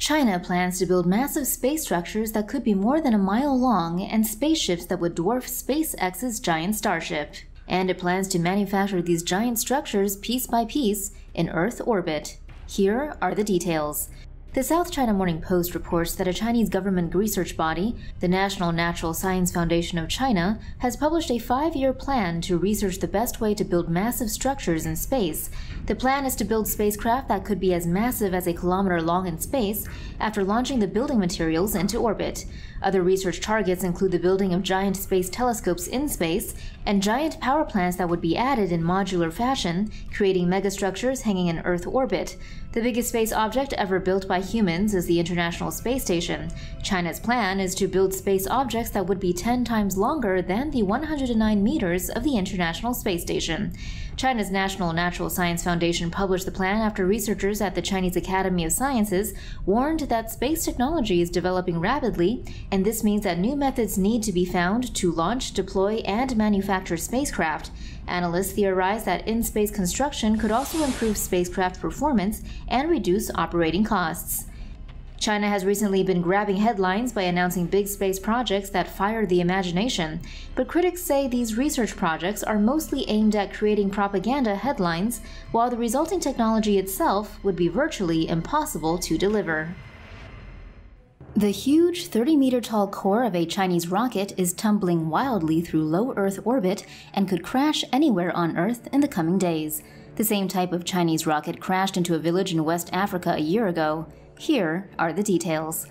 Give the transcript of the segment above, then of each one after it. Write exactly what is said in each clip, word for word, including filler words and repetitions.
China plans to build massive space structures that could be more than a mile long and spaceships that would dwarf SpaceX's giant Starship. And it plans to manufacture these giant structures piece by piece in Earth orbit. Here are the details. The South China Morning Post reports that a Chinese government research body, the National Natural Science Foundation of China, has published a five-year plan to research the best way to build massive structures in space. The plan is to build spacecraft that could be as massive as a kilometer long in space after launching the building materials into orbit. Other research targets include the building of giant space telescopes in space and giant power plants that would be added in modular fashion, creating megastructures hanging in Earth orbit. The biggest space object ever built by humans is the International Space Station. China's plan is to build space objects that would be ten times longer than the one hundred nine meters of the International Space Station. China's National Natural Science Foundation published the plan after researchers at the Chinese Academy of Sciences warned that space technology is developing rapidly, and this means that new methods need to be found to launch, deploy, and manufacture spacecraft. Analysts theorize that in-space construction could also improve spacecraft performance and reduce operating costs. China has recently been grabbing headlines by announcing big space projects that fire the imagination, but critics say these research projects are mostly aimed at creating propaganda headlines, while the resulting technology itself would be virtually impossible to deliver. The huge thirty-meter-tall core of a Chinese rocket is tumbling wildly through low Earth orbit and could crash anywhere on Earth in the coming days. The same type of Chinese rocket crashed into a village in West Africa a year ago. Here are the details.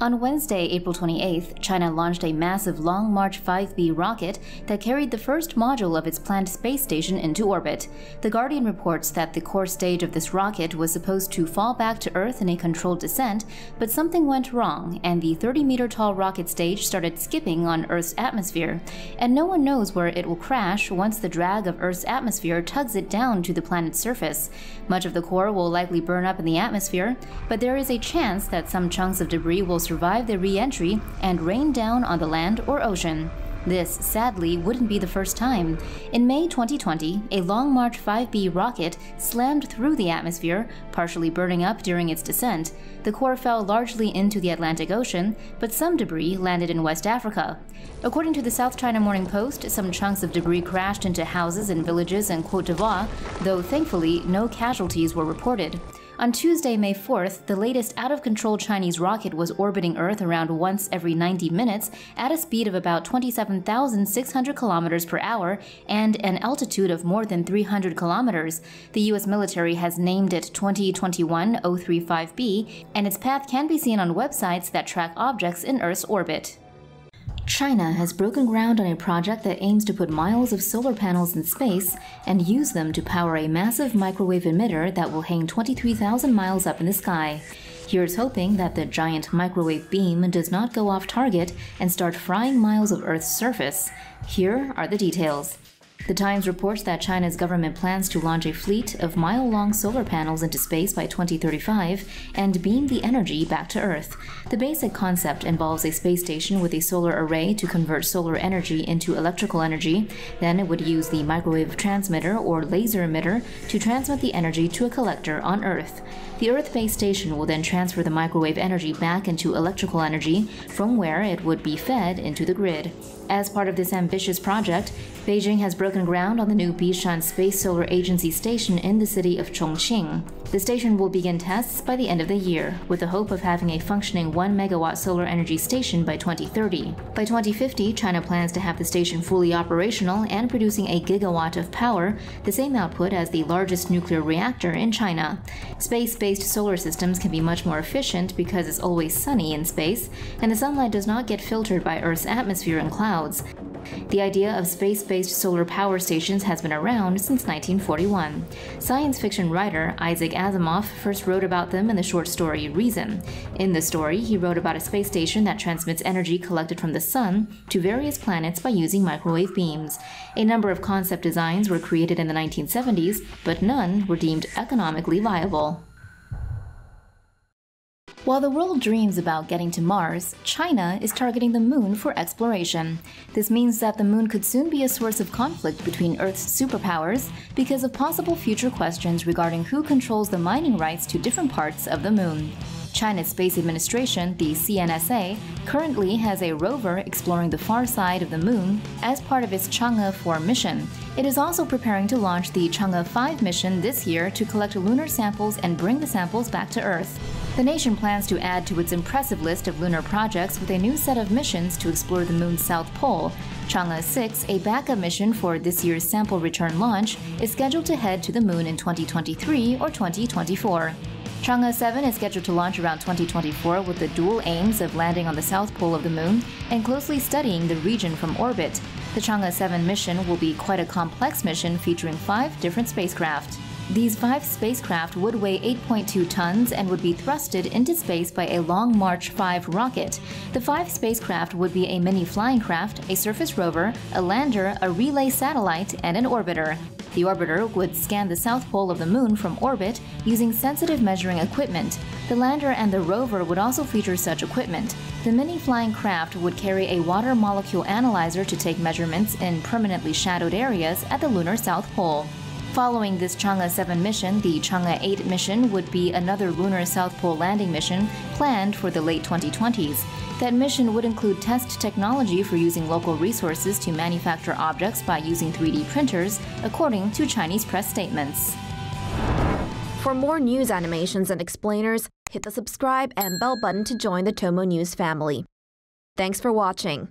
On Wednesday, April twenty-eighth, China launched a massive Long March five B rocket that carried the first module of its planned space station into orbit. The Guardian reports that the core stage of this rocket was supposed to fall back to Earth in a controlled descent, but something went wrong, and the thirty-meter-tall rocket stage started skipping on Earth's atmosphere, and no one knows where it will crash once the drag of Earth's atmosphere tugs it down to the planet's surface. Much of the core will likely burn up in the atmosphere, but there is a chance that some chunks of debris will survive their re-entry and rain down on the land or ocean. This, sadly, wouldn't be the first time. In May twenty twenty, a Long March five B rocket slammed through the atmosphere, partially burning up during its descent. The core fell largely into the Atlantic Ocean, but some debris landed in West Africa. According to the South China Morning Post, some chunks of debris crashed into houses and villages in Côte d'Ivoire, though thankfully no casualties were reported. On Tuesday, May fourth, the latest out-of-control Chinese rocket was orbiting Earth around once every ninety minutes at a speed of about twenty-seven thousand six hundred kilometers per hour and an altitude of more than three hundred kilometers. The U S military has named it twenty twenty-one oh three five B, and its path can be seen on websites that track objects in Earth's orbit. China has broken ground on a project that aims to put miles of solar panels in space and use them to power a massive microwave emitter that will hang twenty-three thousand miles up in the sky. Here's hoping that the giant microwave beam does not go off target and start frying miles of Earth's surface. Here are the details. The Times reports that China's government plans to launch a fleet of mile-long solar panels into space by twenty thirty-five and beam the energy back to Earth. The basic concept involves a space station with a solar array to convert solar energy into electrical energy. Then it would use the microwave transmitter or laser emitter to transmit the energy to a collector on Earth. The Earth-based station will then transfer the microwave energy back into electrical energy, from where it would be fed into the grid. As part of this ambitious project, Beijing has broken ground on the new Bishan Space Solar Agency Station in the city of Chongqing. The station will begin tests by the end of the year, with the hope of having a functioning one megawatt solar energy station by twenty thirty. By twenty fifty, China plans to have the station fully operational and producing a gigawatt of power, the same output as the largest nuclear reactor in China. Space-based solar systems can be much more efficient because it's always sunny in space, and the sunlight does not get filtered by Earth's atmosphere and clouds. The idea of space-based solar power stations has been around since nineteen forty-one. Science fiction writer Isaac Asimov first wrote about them in the short story Reason. In the story, he wrote about a space station that transmits energy collected from the sun to various planets by using microwave beams. A number of concept designs were created in the nineteen seventies, but none were deemed economically viable. While the world dreams about getting to Mars, China is targeting the moon for exploration. This means that the moon could soon be a source of conflict between Earth's superpowers because of possible future questions regarding who controls the mining rights to different parts of the moon. China Space Administration, the C N S A, currently has a rover exploring the far side of the moon as part of its Chang'e four mission. It is also preparing to launch the Chang'e five mission this year to collect lunar samples and bring the samples back to Earth. The nation plans to add to its impressive list of lunar projects with a new set of missions to explore the moon's south pole. Chang'e six, a backup mission for this year's sample return launch, is scheduled to head to the moon in twenty twenty-three or twenty twenty-four. Chang'e seven is scheduled to launch around twenty twenty-four with the dual aims of landing on the south pole of the moon and closely studying the region from orbit. The Chang'e seven mission will be quite a complex mission featuring five different spacecraft. These five spacecraft would weigh eight point two tons and would be thrusted into space by a Long March five rocket. The five spacecraft would be a mini flying craft, a surface rover, a lander, a relay satellite, and an orbiter. The orbiter would scan the south pole of the moon from orbit using sensitive measuring equipment. The lander and the rover would also feature such equipment. The mini flying craft would carry a water molecule analyzer to take measurements in permanently shadowed areas at the lunar south pole. Following this Chang'e seven mission, the Chang'e eight mission would be another lunar south pole landing mission planned for the late twenty twenties. That mission would include test technology for using local resources to manufacture objects by using three D printers, according to Chinese press statements. For more news animations and explainers, hit the subscribe and bell button to join the Tomo News family. Thanks for watching.